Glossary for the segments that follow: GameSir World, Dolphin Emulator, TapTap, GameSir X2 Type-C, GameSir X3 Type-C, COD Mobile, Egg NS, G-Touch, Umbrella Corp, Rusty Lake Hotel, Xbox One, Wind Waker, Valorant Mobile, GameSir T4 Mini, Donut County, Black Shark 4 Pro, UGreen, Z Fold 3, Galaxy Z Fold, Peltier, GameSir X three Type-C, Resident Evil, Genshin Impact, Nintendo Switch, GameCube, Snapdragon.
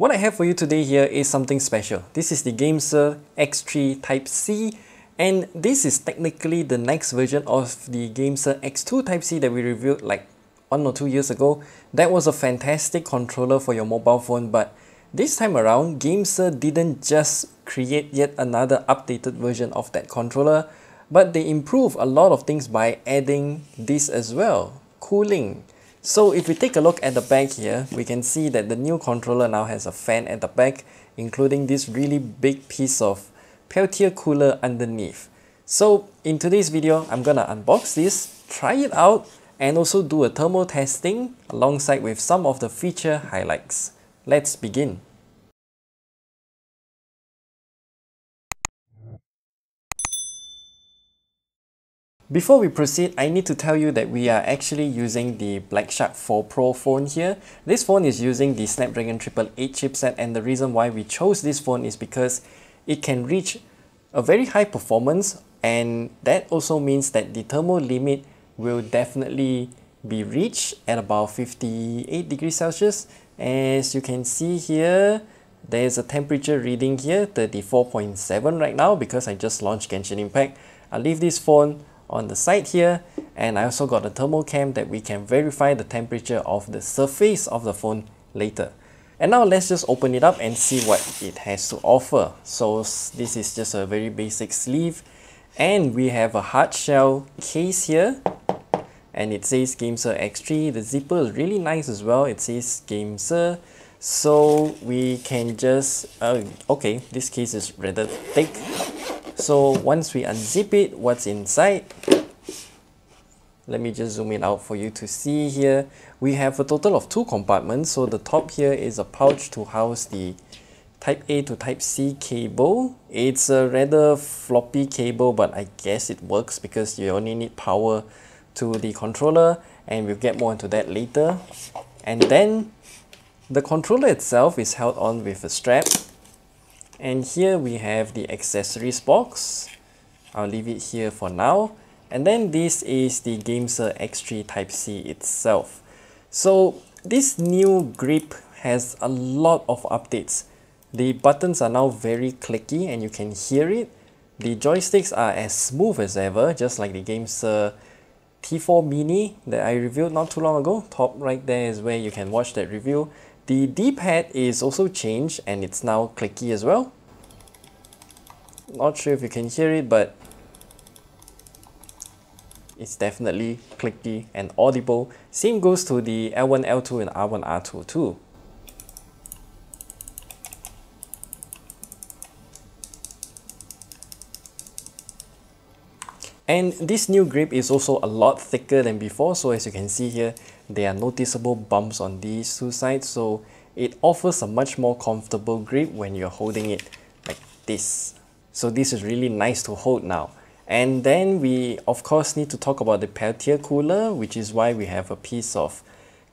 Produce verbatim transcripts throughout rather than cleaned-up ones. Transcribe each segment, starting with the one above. What I have for you today here is something special. This is the GameSir X three Type-C, and this is technically the next version of the GameSir X two Type-C that we reviewed like one or two years ago. That was a fantastic controller for your mobile phone, but this time around, GameSir didn't just create yet another updated version of that controller, but they improve a lot of things by adding this as well, cooling. So if we take a look at the back here, we can see that the new controller now has a fan at the back, including this really big piece of Peltier cooler underneath. So in today's video, I'm gonna unbox this, try it out, and also do a thermal testing alongside with some of the feature highlights. Let's begin. Before we proceed, I need to tell you that we are actually using the Black Shark four Pro phone here. This phone is using the Snapdragon eight eight eight chipset, and the reason why we chose this phone is because it can reach a very high performance, and that also means that the thermal limit will definitely be reached at about fifty-eight degrees Celsius. As you can see here, there's a temperature reading here, thirty-four point seven right now because I just launched Genshin Impact. I'll leave this phone on the side here, and I also got a thermal cam that we can verify the temperature of the surface of the phone later. And now let's just open it up and see what it has to offer. So this is just a very basic sleeve, and we have a hard shell case here, and it says GameSir X three. The zipper is really nice as well. It says GameSir, so we can just uh, okay, this case is rather thick. So once we unzip it, what's inside? Let me just zoom it out for you to see here. We have a total of two compartments. So the top here is a pouch to house the type A to type C cable. It's a rather floppy cable, but I guess it works because you only need power to the controller, and we'll get more into that later. And then the controller itself is held on with a strap. And here we have the accessories box. I'll leave it here for now. And then this is the GameSir X three Type-C itself. So this new grip has a lot of updates. The buttons are now very clicky and you can hear it. The joysticks are as smooth as ever, just like the GameSir T four Mini that I reviewed not too long ago. Top right there is where you can watch that review. The D-pad is also changed, and it's now clicky as well. Not sure if you can hear it, but it's definitely clicky and audible. Same goes to the L one, L two and R one, R two too. And this new grip is also a lot thicker than before, so as you can see here, there are noticeable bumps on these two sides, so it offers a much more comfortable grip when you're holding it like this. So this is really nice to hold now. And then we of course need to talk about the Peltier cooler, which is why we have a piece of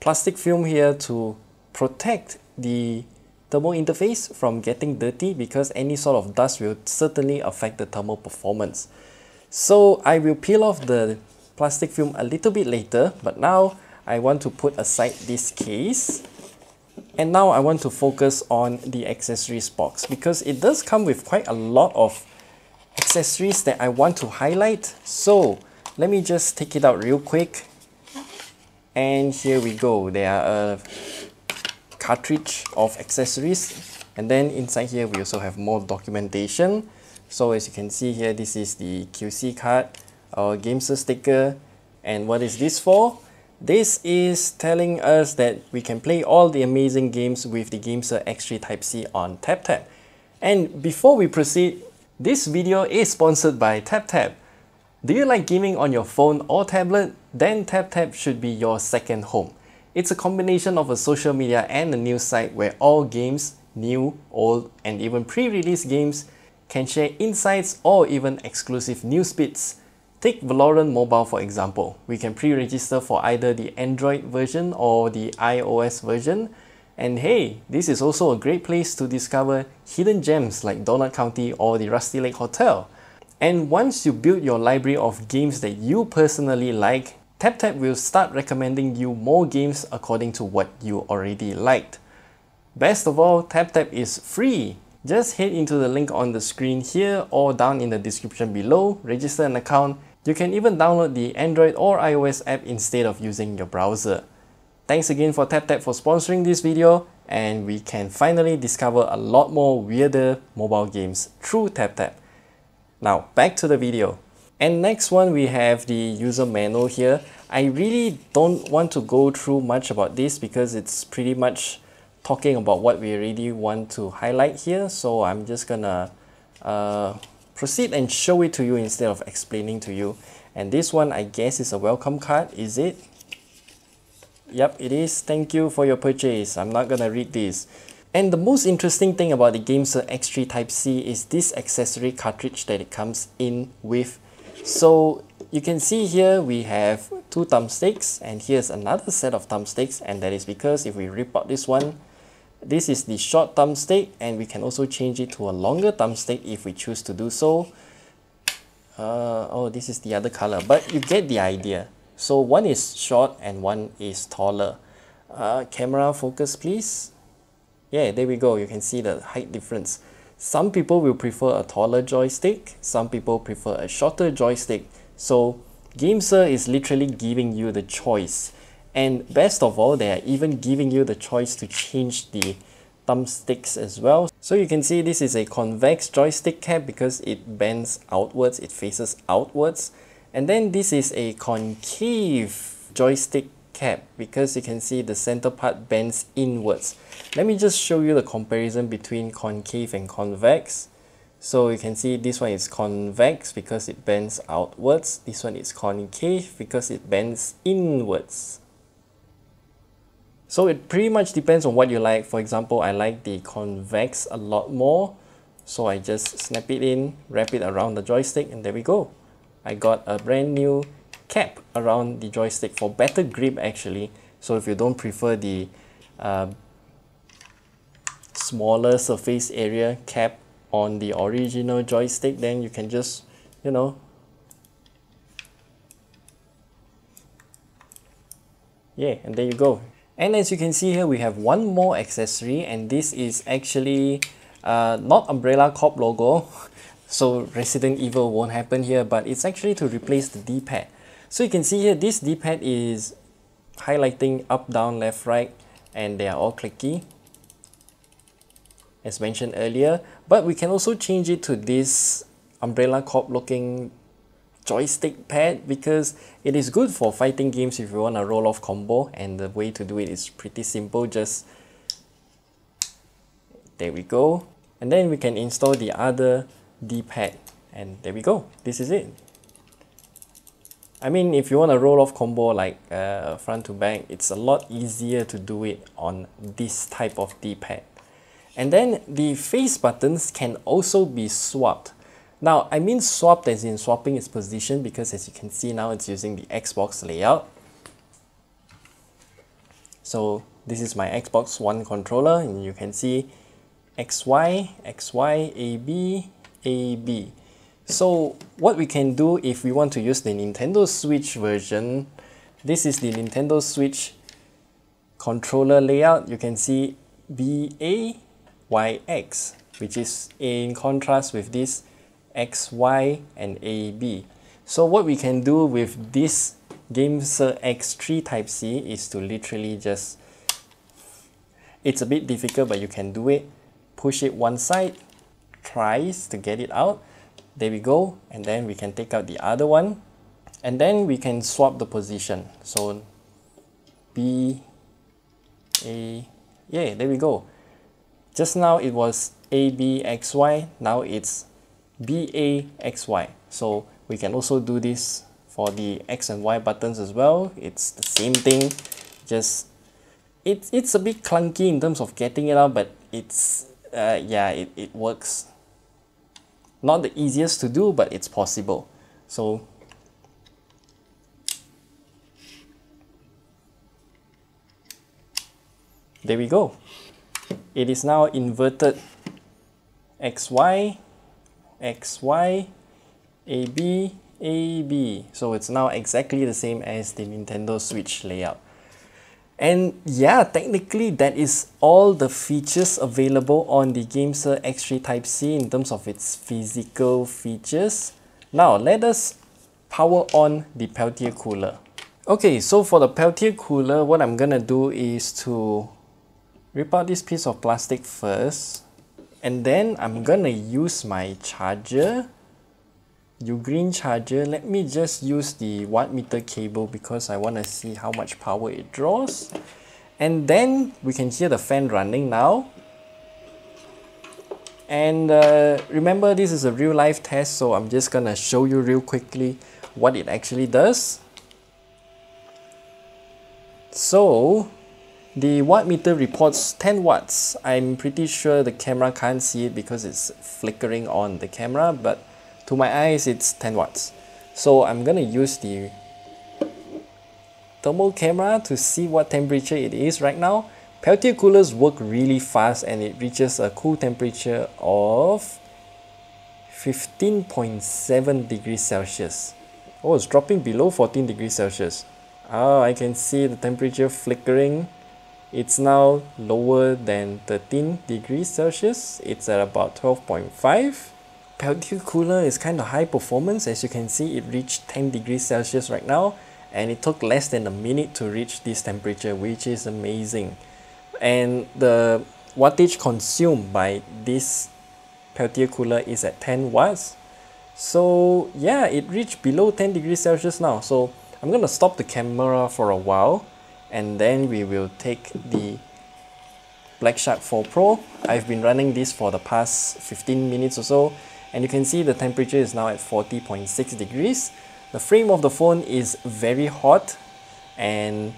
plastic film here to protect the thermal interface from getting dirty, because any sort of dust will certainly affect the thermal performance. So I will peel off the plastic film a little bit later, but now I want to put aside this case, and now I want to focus on the accessories box, because it does come with quite a lot of accessories that I want to highlight. So let me just take it out real quick, and here we go. There are a cartridge of accessories, and then inside here we also have more documentation. So as you can see here, this is the Q C card, our GameSir sticker, and what is this for? This is telling us that we can play all the amazing games with the GameSir X three Type-C on TapTap. And before we proceed, this video is sponsored by TapTap. Do you like gaming on your phone or tablet? Then TapTap should be your second home. It's a combination of a social media and a news site where all games, new, old, and even pre-release games can share insights or even exclusive news bits. Take Valorant Mobile for example. We can pre-register for either the Android version or the iOS version. And hey, this is also a great place to discover hidden gems like Donut County or the Rusty Lake Hotel. And once you build your library of games that you personally like, TapTap will start recommending you more games according to what you already liked. Best of all, TapTap is free. Just head into the link on the screen here or down in the description below, register an account. You can even download the Android or iOS app instead of using your browser. Thanks again for TapTap for sponsoring this video, and we can finally discover a lot more weirder mobile games through TapTap. Now back to the video. And next one, we have the user manual here. I really don't want to go through much about this because it's pretty much talking about what we really want to highlight here. So I'm just gonna uh, proceed and show it to you instead of explaining to you. And this one, I guess, is a welcome card, is it? Yep, it is. Thank you for your purchase. I'm not gonna read this. And the most interesting thing about the GameSir X three Type-C is this accessory cartridge that it comes in with. So you can see here we have two thumbsticks, and here's another set of thumbsticks, and that is because if we rip out this one, this is the short thumbstick, and we can also change it to a longer thumbstick if we choose to do so. Uh, oh, this is the other color, but you get the idea. So one is short and one is taller. Uh, camera focus, please. Yeah, there we go. You can see the height difference. Some people will prefer a taller joystick. Some people prefer a shorter joystick. So GameSir is literally giving you the choice. And best of all, they are even giving you the choice to change the thumbsticks as well. So you can see this is a convex joystick cap because it bends outwards. It faces outwards. And then this is a concave joystick cap because you can see the center part bends inwards. Let me just show you the comparison between concave and convex. So you can see this one is convex because it bends outwards. This one is concave because it bends inwards. So it pretty much depends on what you like. For example, I like the convex a lot more. So I just snap it in, wrap it around the joystick, and there we go. I got a brand new cap around the joystick for better grip actually. So if you don't prefer the uh, smaller surface area cap on the original joystick, then you can just, you know, yeah, and there you go. And as you can see here, we have one more accessory, and this is actually uh, not Umbrella Corp logo. So Resident Evil won't happen here, but it's actually to replace the D-pad. So you can see here, this D-pad is highlighting up, down, left, right, and they are all clicky, as mentioned earlier. But we can also change it to this Umbrella Corp looking joystick pad because it is good for fighting games if you want a roll-off combo, and the way to do it is pretty simple. Just, there we go. And then we can install the other D-pad, and there we go. This is it. I mean, if you want a roll-off combo like uh, front to back, it's a lot easier to do it on this type of D-pad. And then the face buttons can also be swapped. Now, I mean swapped as in swapping its position because as you can see now, it's using the Xbox layout. So this is my Xbox One controller, and you can see X Y, X Y, A B, A B. So what we can do if we want to use the Nintendo Switch version, this is the Nintendo Switch controller layout. You can see B A Y X, which is in contrast with this X Y and A B. So what we can do with this GameSir X three Type-C is to literally just, it's a bit difficult, but you can do it. Push it one side, tries to get it out. There we go. And then we can take out the other one, and then we can swap the position. So B, A, yeah, there we go. Just now it was A B X Y, now it's B A X Y. So we can also do this for the X and Y buttons as well. It's the same thing, just it's, it's a bit clunky in terms of getting it out, but it's, uh, yeah, it, it works. Not the easiest to do, but it's possible. So there we go. It is now inverted X Y, X Y, A B, A B. So it's now exactly the same as the Nintendo Switch layout. And yeah, technically that is all the features available on the GameSir X three Type-C in terms of its physical features. Now let us power on the Peltier cooler. Okay, so for the Peltier cooler, what I'm gonna do is to rip out this piece of plastic first, and then I'm gonna use my charger, UGreen charger. Let me just use the wattmeter cable because I want to see how much power it draws. And then we can hear the fan running now. And uh, remember, this is a real life test, so I'm just gonna show you real quickly what it actually does. So the wattmeter reports ten watts. I'm pretty sure the camera can't see it because it's flickering on the camera, but to my eyes it's ten watts. So I'm gonna use the thermal camera to see what temperature it is right now. Peltier coolers work really fast and it reaches a cool temperature of fifteen point seven degrees Celsius. Oh, it's dropping below fourteen degrees Celsius. Ah, I can see the temperature flickering. It's now lower than thirteen degrees Celsius. It's at about twelve point five. Peltier cooler is kind of high performance. As you can see, it reached ten degrees Celsius right now, and it took less than a minute to reach this temperature, which is amazing. And the wattage consumed by this Peltier cooler is at ten watts. So yeah, it reached below ten degrees Celsius now. So I'm gonna stop the camera for a while, and then we will take the Black Shark four Pro. I've been running this for the past fifteen minutes or so, and you can see the temperature is now at forty point six degrees. The frame of the phone is very hot, and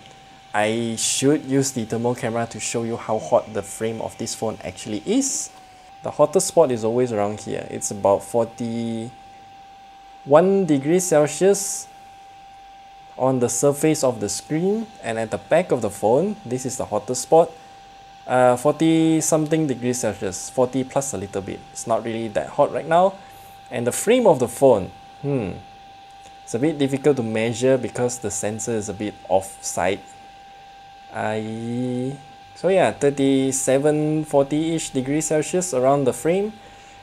I should use the thermal camera to show you how hot the frame of this phone actually is. The hottest spot is always around here. It's about forty-one degrees Celsius on the surface of the screen, and at the back of the phone, this is the hottest spot. Uh, forty something degrees Celsius, forty plus a little bit. It's not really that hot right now. And the frame of the phone, hmm, it's a bit difficult to measure because the sensor is a bit off-site. I... So yeah, thirty-seven, forty-ish degrees Celsius around the frame.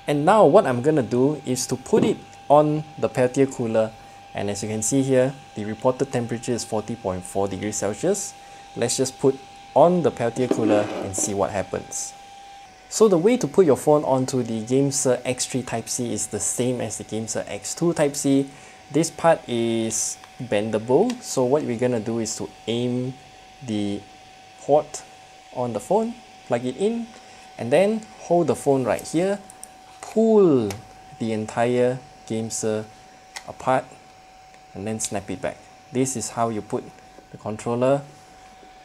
And now what I'm gonna do is to put it on the Peltier cooler. And as you can see here, the reported temperature is forty point four degrees Celsius. Let's just put on the Peltier cooler and see what happens. So the way to put your phone onto the GameSir X three Type-C is the same as the GameSir X two Type-C. This part is bendable, so what we're gonna do is to aim the port on the phone, plug it in, and then hold the phone right here, pull the entire GameSir apart, and then snap it back. This is how you put the controller,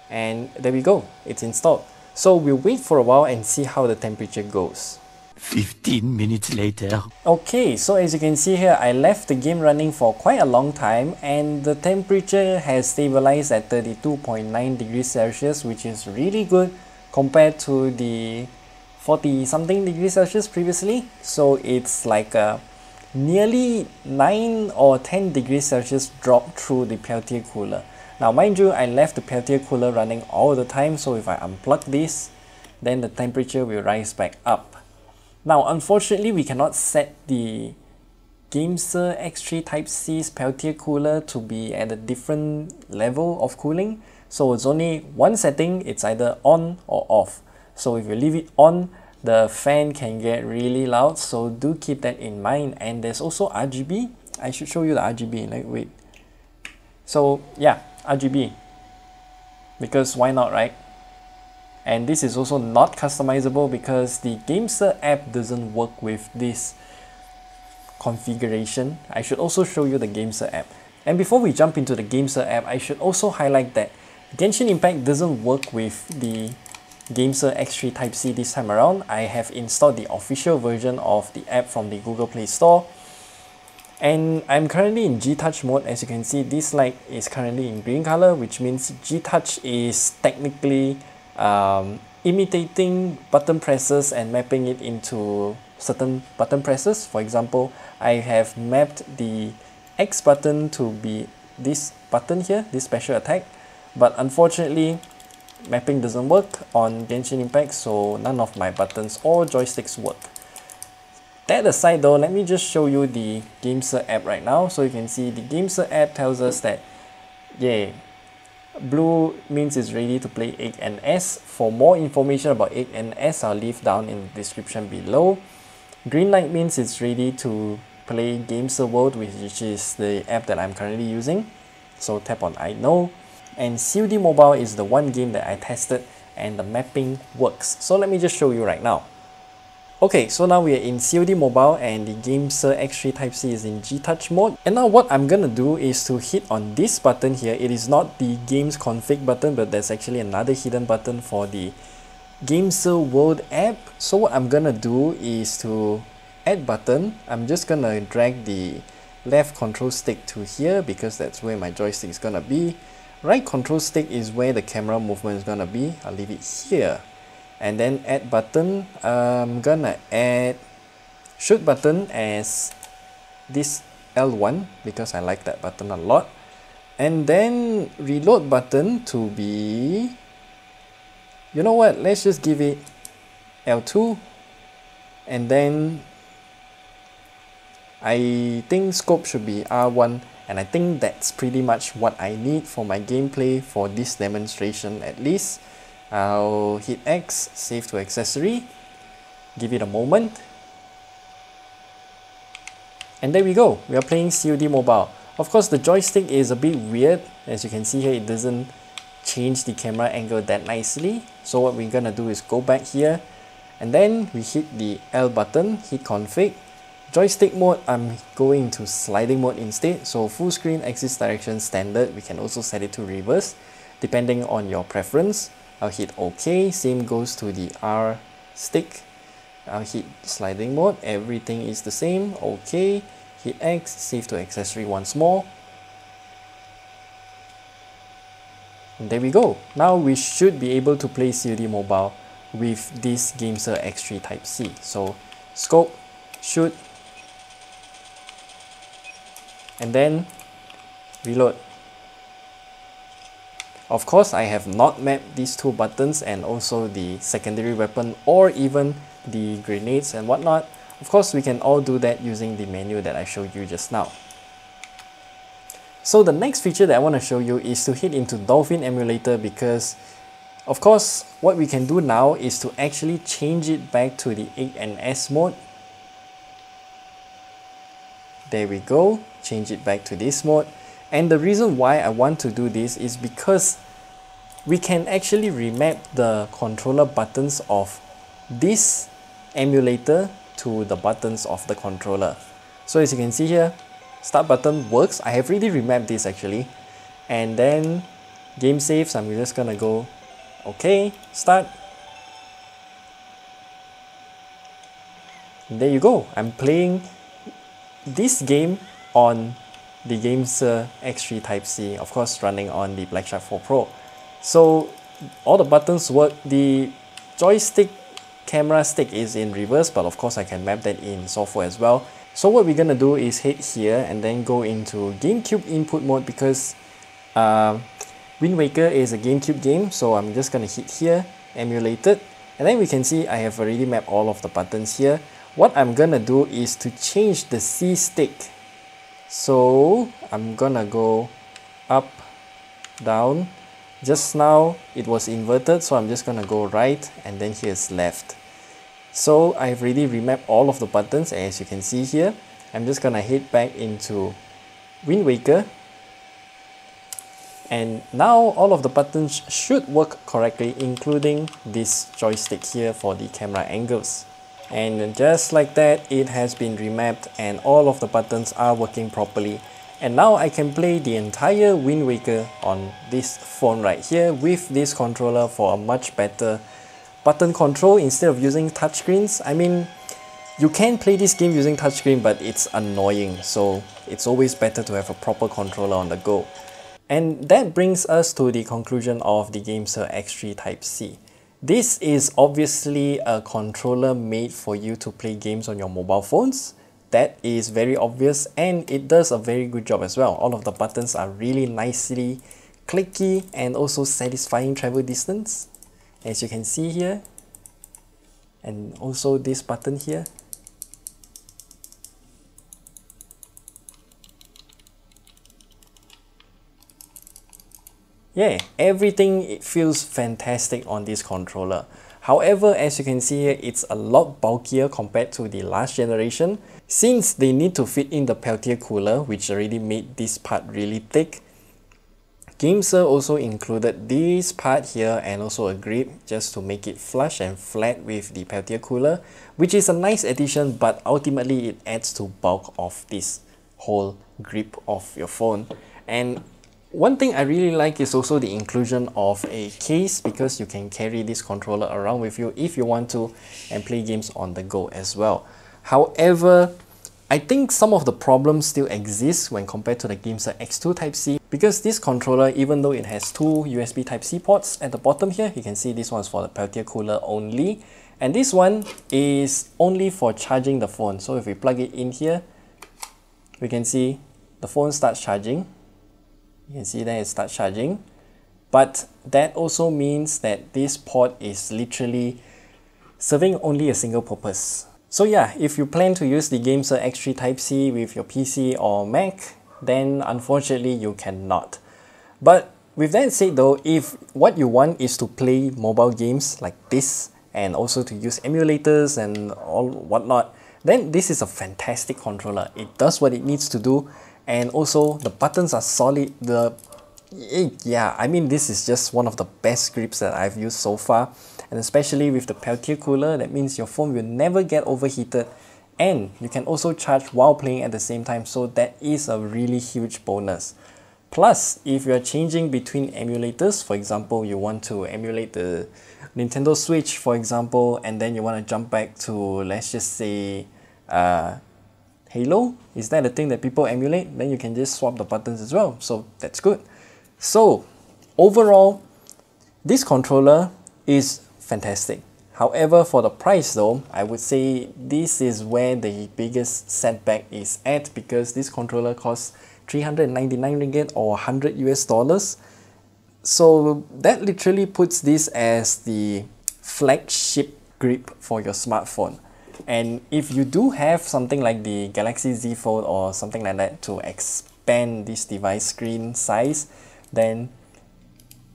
and there we go, it's installed. So we'll wait for a while and see how the temperature goes. fifteen minutes later. Okay, so as you can see here, I left the game running for quite a long time, and the temperature has stabilized at thirty-two point nine degrees Celsius, which is really good compared to the forty something degrees Celsius previously. So it's like a nearly nine or ten degrees Celsius drop through the Peltier cooler. Now mind you, I left the Peltier cooler running all the time, so if I unplug this, then the temperature will rise back up. Now unfortunately, we cannot set the GameSir X three Type-C's Peltier cooler to be at a different level of cooling, so it's only one setting, it's either on or off. So if you leave it on, the fan can get really loud, so do keep that in mind. And there's also R G B. I should show you the R G B, like wait. So yeah, R G B, because why not, right? And this is also not customizable because the GameSir app doesn't work with this configuration. I should also show you the GameSir app. And before we jump into the GameSir app, I should also highlight that Genshin Impact doesn't work with the GameSir X three Type-C this time around. I have installed the official version of the app from the Google Play Store. And I'm currently in G-Touch mode. As you can see, this light is currently in green color, which means G-Touch is technically um, imitating button presses and mapping it into certain button presses. For example, I have mapped the X button to be this button here, this special attack. But unfortunately, mapping doesn't work on Genshin Impact, so none of my buttons or joysticks work. That aside though, let me just show you the GameSir app right now. So you can see the GameSir app tells us that, yay, blue means it's ready to play eight N S. For more information about eight N S, I'll leave down in the description below. Green light means it's ready to play GameSir World, which is the app that I'm currently using. So tap on I know. And C O D Mobile is the one game that I tested and the mapping works. So let me just show you right now. Okay, so now we are in C O D Mobile and the GameSir X three Type-C is in G-Touch mode. And now what I'm gonna do is to hit on this button here. It is not the games config button, but there's actually another hidden button for the GameSir World app. So what I'm gonna do is to add button. I'm just gonna drag the left control stick to here because that's where my joystick is gonna be. Right control stick is where the camera movement is gonna be. I'll leave it here. And then add button, I'm gonna add shoot button as this L one because I like that button a lot. And then reload button to be, you know what, let's just give it L two. And then I think scope should be R one. And I think that's pretty much what I need for my gameplay for this demonstration at least. I'll hit X, save to accessory, give it a moment, and there we go, we are playing C O D Mobile. Of course the joystick is a bit weird, as you can see here it doesn't change the camera angle that nicely. So what we're gonna do is go back here, and then we hit the L button, hit config. Joystick mode, I'm going to sliding mode instead, so full screen, axis direction standard, we can also set it to reverse, depending on your preference. I'll hit OK, same goes to the R stick. I'll hit sliding mode, everything is the same, OK, hit X, save to accessory once more. And there we go. Now we should be able to play C O D Mobile with this GameSir X three Type-C. So scope, shoot, and then reload. Of course, I have not mapped these two buttons and also the secondary weapon or even the grenades and whatnot. Of course, we can all do that using the menu that I showed you just now. So the next feature that I want to show you is to hit into Dolphin Emulator because, of course, what we can do now is to actually change it back to the eight N S mode. There we go, change it back to this mode. And the reason why I want to do this is because we can actually remap the controller buttons of this emulator to the buttons of the controller. So as you can see here, start button works. I have already remapped this actually. And then game saves, I'm just gonna go, okay, start. And there you go, I'm playing this game on the GameSir X three Type-C, of course running on the Black Shark four Pro. So all the buttons work. The joystick camera stick is in reverse, but of course I can map that in software as well. So what we're gonna do is head here and then go into GameCube input mode because uh, Wind Waker is a GameCube game, so I'm just gonna hit here, emulate it, and then we can see I have already mapped all of the buttons here. What I'm gonna do is to change the C stick. So I'm gonna go up, down. Just now it was inverted, so I'm just gonna go right and then here's left. So I've already remapped all of the buttons as you can see here. I'm just gonna head back into Wind Waker. And now all of the buttons should work correctly, including this joystick here for the camera angles. And just like that, it has been remapped and all of the buttons are working properly. And now I can play the entire Wind Waker on this phone right here with this controller for a much better button control instead of using touchscreens. I mean, you can play this game using touchscreen, but it's annoying. So it's always better to have a proper controller on the go. And that brings us to the conclusion of the GameSir X three Type-C. This is obviously a controller made for you to play games on your mobile phones. That is very obvious and it does a very good job as well. All of the buttons are really nicely clicky and also satisfying travel distance, as you can see here, and also this button here. Yeah, everything it feels fantastic on this controller. However, as you can see here, it's a lot bulkier compared to the last generation. Since they need to fit in the Peltier cooler, which already made this part really thick, GameSir also included this part here and also a grip just to make it flush and flat with the Peltier cooler, which is a nice addition, but ultimately it adds to bulk of this whole grip of your phone. And one thing I really like is also the inclusion of a case, because you can carry this controller around with you if you want to and play games on the go as well. However, I think some of the problems still exist when compared to the GameSir X two Type-C, because this controller, even though it has two U S B Type-C ports at the bottom here, you can see this one's for the Peltier cooler only, and this one is only for charging the phone. So if we plug it in here, we can see the phone starts charging. You can see that it starts charging, but that also means that this port is literally serving only a single purpose. So yeah, if you plan to use the GameSir X three Type-C with your P C or Mac, then unfortunately you cannot. But with that said though, if what you want is to play mobile games like this and also to use emulators and all whatnot, then this is a fantastic controller. It does what it needs to do. And also the buttons are solid. The yeah, I mean, this is just one of the best grips that I've used so far, and especially with the Peltier cooler, that means your phone will never get overheated, and you can also charge while playing at the same time, so that is a really huge bonus. Plus, if you're changing between emulators, for example, you want to emulate the Nintendo Switch, for example, and then you want to jump back to, let's just say, uh, Halo? Is that a thing that people emulate? Then you can just swap the buttons as well, so that's good. So overall, this controller is fantastic. However, for the price though, I would say this is where the biggest setback is at, because this controller costs three hundred ninety-nine ringgit or one hundred U S dollars. So that literally puts this as the flagship grip for your smartphone. And if you do have something like the Galaxy Z Fold or something like that to expand this device screen size, then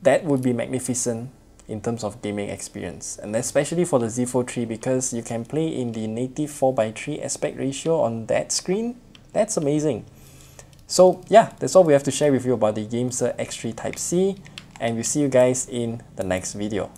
that would be magnificent in terms of gaming experience. And especially for the Z Fold three, because you can play in the native four by three aspect ratio on that screen. That's amazing. So yeah, that's all we have to share with you about the GameSir X three Type-C, and we'll see you guys in the next video.